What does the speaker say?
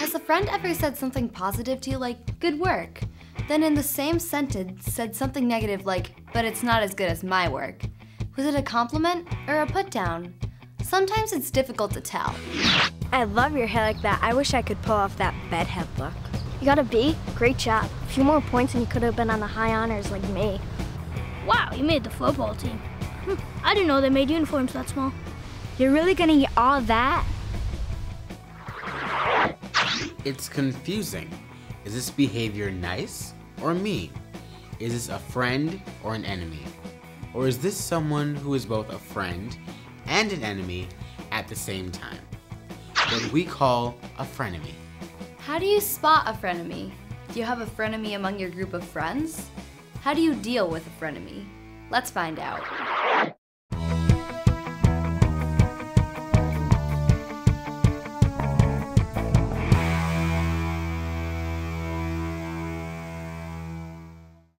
Has a friend ever said something positive to you like, good work, then in the same sentence said something negative like, but it's not as good as my work? Was it a compliment or a put-down? Sometimes it's difficult to tell. I love your hair like that. I wish I could pull off that bedhead look. You got a B? Great job. A few more points and you could have been on the high honors like me. Wow, you made the football team. I didn't know they made uniforms that small. You're really gonna eat all that? It's confusing. Is this behavior nice or mean? Is this a friend or an enemy? Or is this someone who is both a friend and an enemy at the same time? What we call a frenemy. How do you spot a frenemy? Do you have a frenemy among your group of friends? How do you deal with a frenemy? Let's find out.